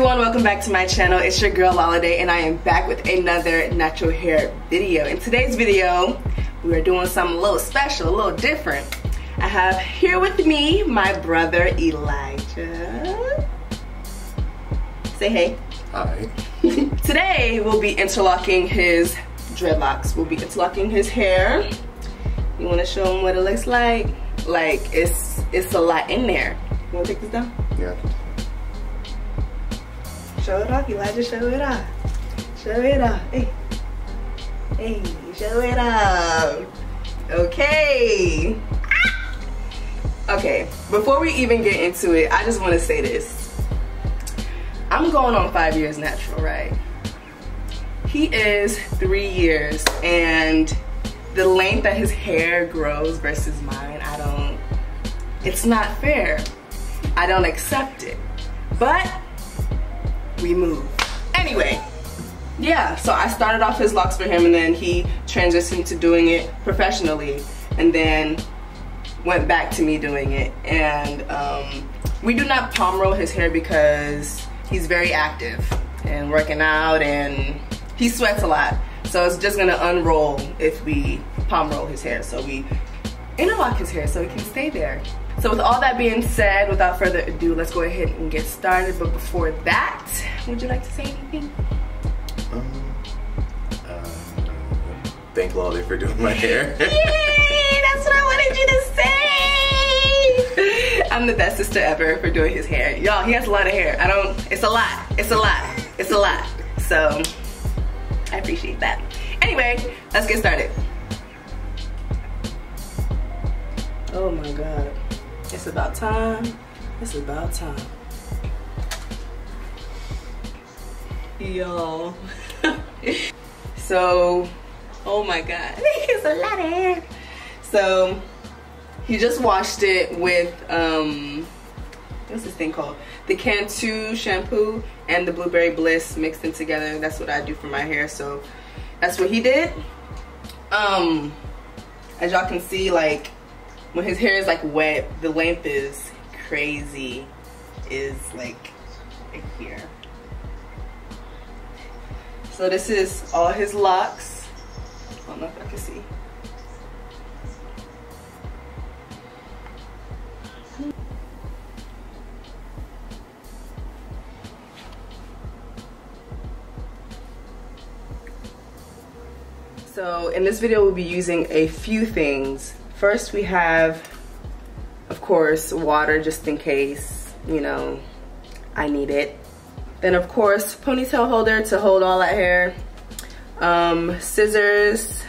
Welcome back to my channel. It's your girl Loliday, and I am back with another natural hair video. In today's video, we are doing something a little special, a little different. I have here with me my brother Elijah. Say hey. Hi. Today we'll be interlocking his dreadlocks. We'll be interlocking his hair. You want to show him what it looks like? Like it's a lot in there. You want to take this down? Yeah. Show it off, Elijah, show it off. Show it off, hey. Hey, show it off. Okay. Okay, before we even get into it, I just wanna say this. I'm going on 5 years natural, right? He is 3 years, and the length that his hair grows versus mine, it's not fair. I don't accept it, but we move. Anyway, yeah, so I started off his locks for him, and then he transitioned to doing it professionally, and then went back to me doing it. And we do not palm roll his hair because he's very active and working out, and he sweats a lot. So it's just gonna unroll if we palm roll his hair. So we interlock his hair so he can stay there. So with all that being said, without further ado, let's go ahead and get started. But before that, would you like to say anything? Thank Lolly for doing my hair. Yay! That's what I wanted you to say! I'm the best sister ever for doing his hair. Y'all, he has a lot of hair. It's a lot. It's a lot. It's a lot. So, I appreciate that. Anyway, let's get started. Oh my God. It's about time. It's about time. Yo. So, oh my God. It's a lot of hair. So, he just washed it with, what's this thing called? The Cantu shampoo and the Blueberry Bliss mixed in together. That's what I do for my hair. So, that's what he did. As y'all can see, like, when his hair is like wet, the length is crazy. Is like right here. So this is all his locks. I don't know if I can see. So in this video, we'll be using a few things. First, we have, of course, water, just in case, you know, I need it. Then, of course, ponytail holder to hold all that hair. Scissors,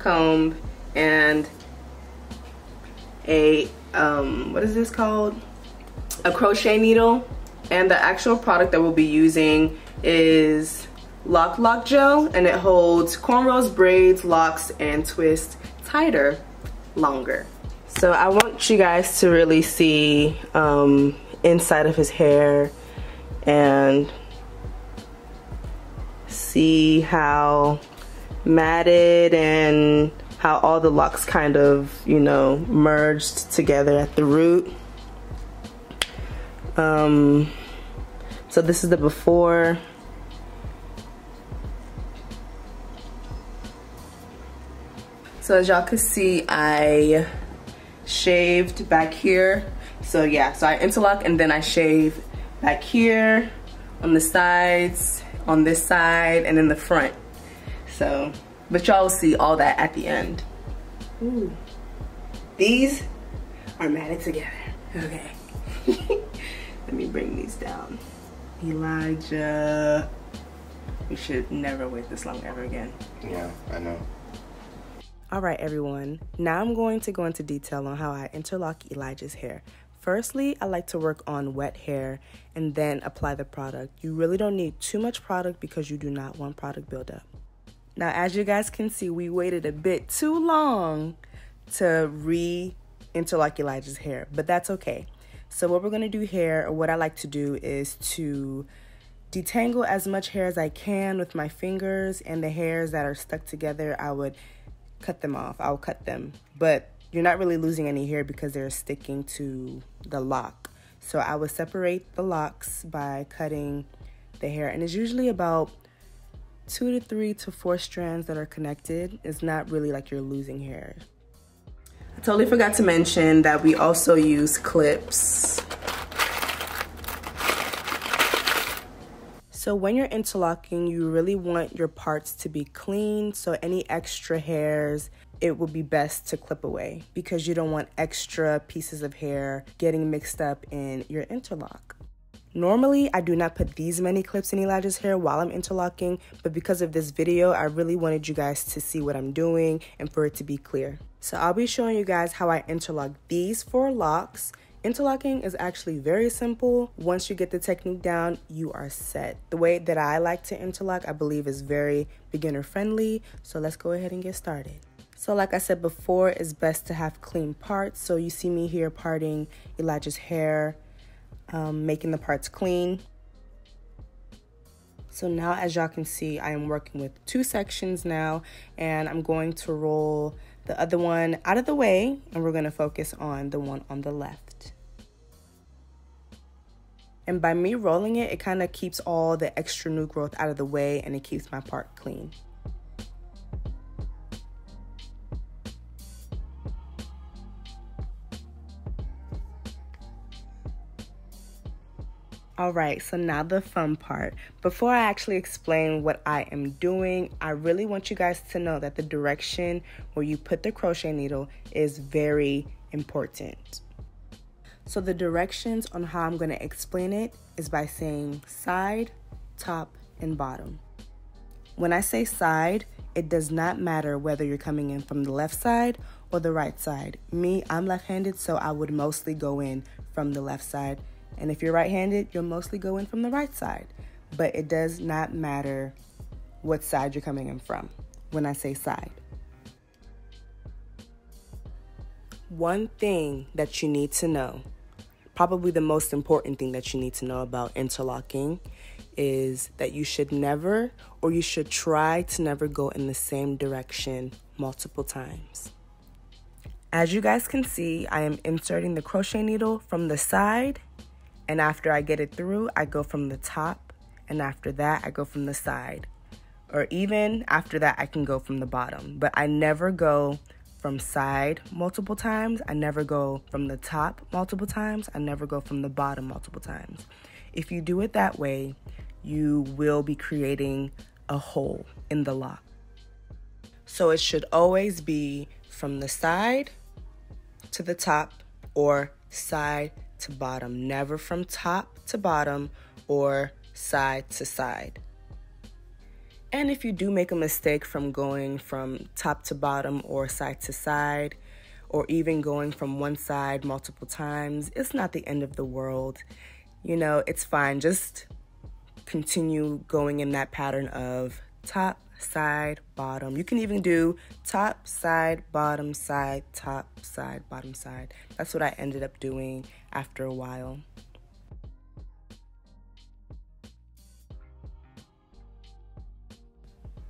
comb, and a, what is this called? A crochet needle. And the actual product that we'll be using is Lock Lock Gel, and it holds cornrows, braids, locks, and twists tighter, longer. So I want you guys to really see inside of his hair and see how matted and how all the locks kind of, you know, merged together at the root. So this is the before. So as y'all can see, I shaved back here. So yeah, so I interlock and then I shave back here, on the sides, on this side, and in the front. So, but y'all will see all that at the end. Ooh. These are matted together. Okay. Let me bring these down. Elijah. We should never wait this long ever again. Yeah, I know. All right, everyone, now I'm going to go into detail on how I interlock Elijah's hair. Firstly, I like to work on wet hair and then apply the product. You really don't need too much product because you do not want product buildup. Now, as you guys can see, we waited a bit too long to re-interlock Elijah's hair, but that's okay. So what we're gonna do here, or what I like to do, is to detangle as much hair as I can with my fingers, and the hairs that are stuck together, I would cut them off. I'll cut them, but you're not really losing any hair because they're sticking to the lock. So I would separate the locks by cutting the hair, and it's usually about 2 to 3 to 4 strands that are connected. It's not really like you're losing hair. I totally forgot to mention that we also use clips. So when you're interlocking, you really want your parts to be clean, so any extra hairs, it would be best to clip away because you don't want extra pieces of hair getting mixed up in your interlock. Normally, I do not put these many clips in Elijah's hair while I'm interlocking, but because of this video, I really wanted you guys to see what I'm doing and for it to be clear. So I'll be showing you guys how I interlock these 4 locks. Interlocking is actually very simple. Once you get the technique down, you are set. The way that I like to interlock, I believe, is very beginner friendly. So let's go ahead and get started. So like I said before, it's best to have clean parts. So you see me here parting Elijah's hair, making the parts clean. So now, as y'all can see, I am working with 2 sections now, and I'm going to roll the other one out of the way, and we're gonna focus on the one on the left. And by me rolling it, it kind of keeps all the extra new growth out of the way, and it keeps my part clean. All right, so now the fun part. Before I actually explain what I am doing, I really want you guys to know that the direction where you put the crochet needle is very important. So the directions on how I'm gonna explain it is by saying side, top, and bottom. When I say side, it does not matter whether you're coming in from the left side or the right side. Me, I'm left-handed, so I would mostly go in from the left side. And if you're right-handed, you'll mostly go in from the right side. But it does not matter what side you're coming in from when I say side. One thing that you need to know, probably the most important thing that you need to know about interlocking, is that you should never, or you should try to never, go in the same direction multiple times. As you guys can see, I am inserting the crochet needle from the side. And after I get it through, I go from the top, and after that, I go from the side. Or even after that, I can go from the bottom. But I never go from side multiple times. I never go from the top multiple times. I never go from the bottom multiple times. If you do it that way, you will be creating a hole in the lock. So it should always be from the side to the top, or side to bottom, never from top to bottom or side to side. And if you do make a mistake from going from top to bottom or side to side, or even going from one side multiple times, it's not the end of the world. You know, it's fine. Just continue going in that pattern of top, side, bottom. You can even do top, side, bottom, side, top, side, bottom, side. That's what I ended up doing after a while.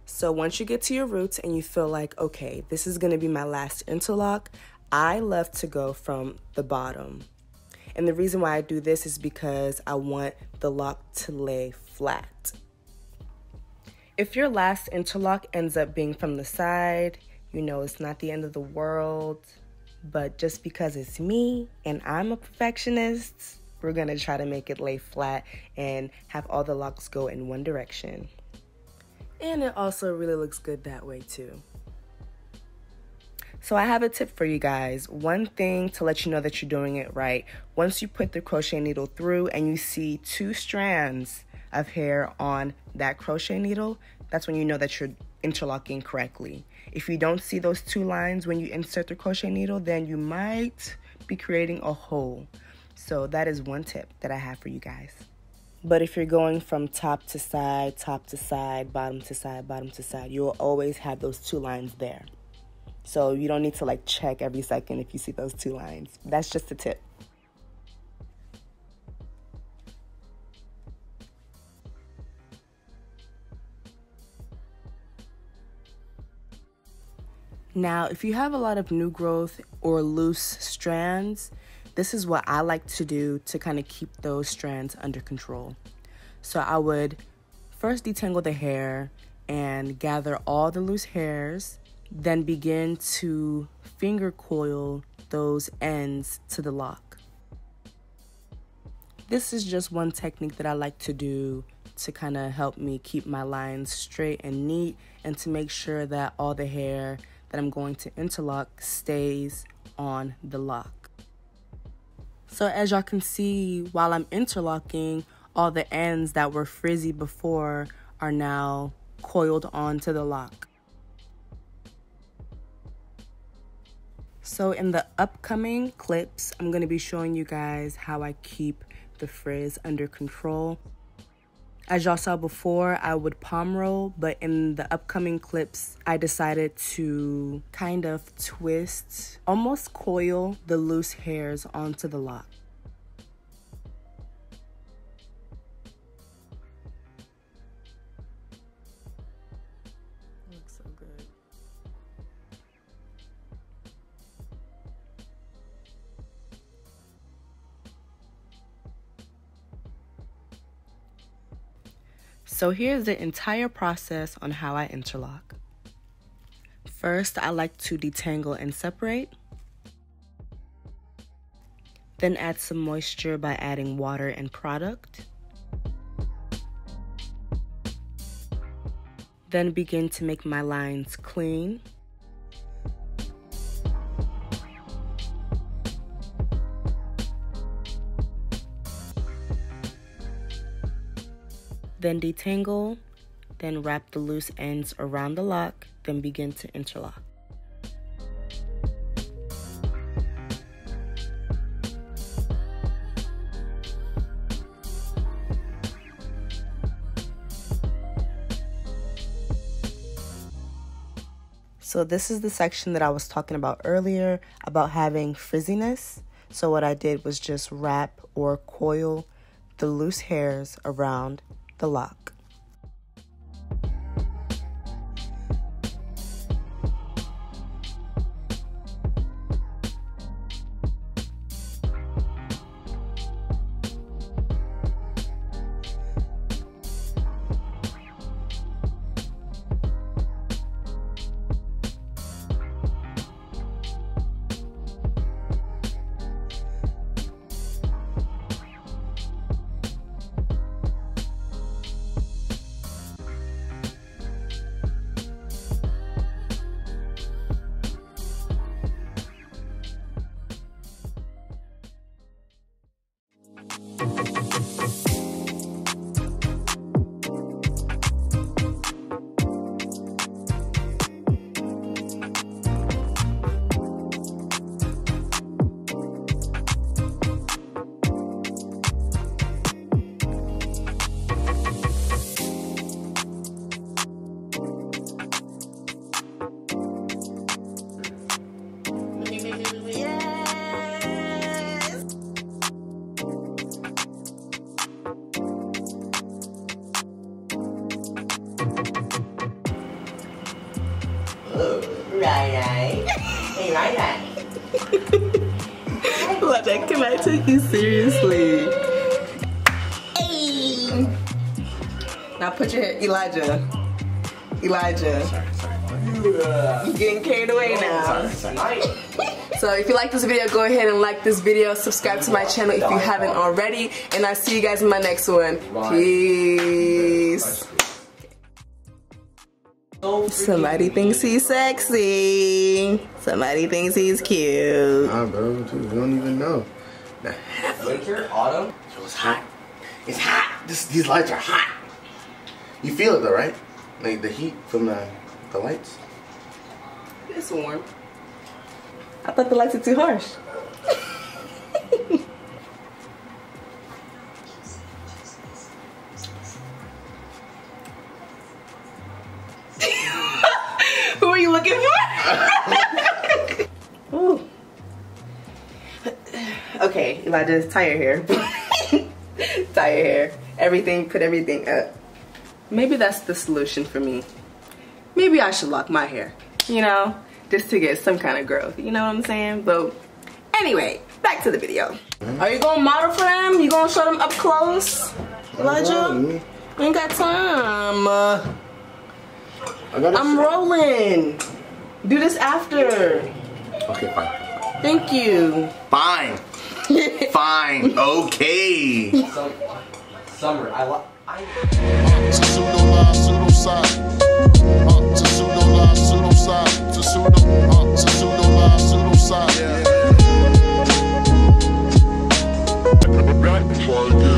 So once you get to your roots and you feel like, okay, this is going to be my last interlock, I love to go from the bottom. And the reason why I do this is because I want the lock to lay flat. If your last interlock ends up being from the side, you know, it's not the end of the world, but just because it's me and I'm a perfectionist, we're gonna try to make it lay flat and have all the locks go in one direction. And it also really looks good that way too. So I have a tip for you guys. One thing to let you know that you're doing it right: once you put the crochet needle through and you see 2 strands of hair on that crochet needle, that's when you know that you're interlocking correctly. If you don't see those 2 lines when you insert the crochet needle, then you might be creating a hole. So that is one tip that I have for you guys. But if you're going from top to side, bottom to side, you'll always have those two lines there. So you don't need to like check every second if you see those two lines. That's just a tip. Now, if you have a lot of new growth or loose strands, this is what I like to do to kind of keep those strands under control. So I would first detangle the hair and gather all the loose hairs, then begin to finger coil those ends to the lock. This is just one technique that I like to do to kind of help me keep my lines straight and neat and to make sure that all the hair that I'm going to interlock stays on the lock. So as y'all can see, while I'm interlocking, all the ends that were frizzy before are now coiled onto the lock. So in the upcoming clips, I'm going to be showing you guys how I keep the frizz under control. As y'all saw before, I would palm roll, but in the upcoming clips, I decided to kind of twist, almost coil the loose hairs onto the lock. Looks so good. So here's the entire process on how I interlock. First, I like to detangle and separate. Then add some moisture by adding water and product. Then begin to make my lines clean. Then detangle, then wrap the loose ends around the lock, then begin to interlock. So this is the section that I was talking about earlier about having frizziness. So what I did was just wrap or coil the loose hairs around the lock. Like, can I take you seriously? Hey. Now put your hair, Elijah. Elijah. Sorry. You're getting carried away now. Sorry. So if you like this video, go ahead and like this video. Subscribe to my channel if you haven't already. And I'll see you guys in my next one. Peace. Somebody thinks he's sexy. Somebody thinks he's cute. Nah, bro, we don't even know. Winter, autumn, so it's hot. It's hot. These lights are hot. You feel it though, right? Like the heat from the lights. It's warm. I thought the lights are too harsh. Ooh. Okay, Elijah, tie your hair. Tie your hair. Everything, put everything up. Maybe that's the solution for me. Maybe I should lock my hair, you know, just to get some kind of growth. You know what I'm saying? But anyway, back to the video. Are you gonna model for them? You gonna show them up close, Elijah? We ain't got time. I'm rolling. Do this after. Okay, fine. Thank you. Fine. Fine. Okay. Summer, I like.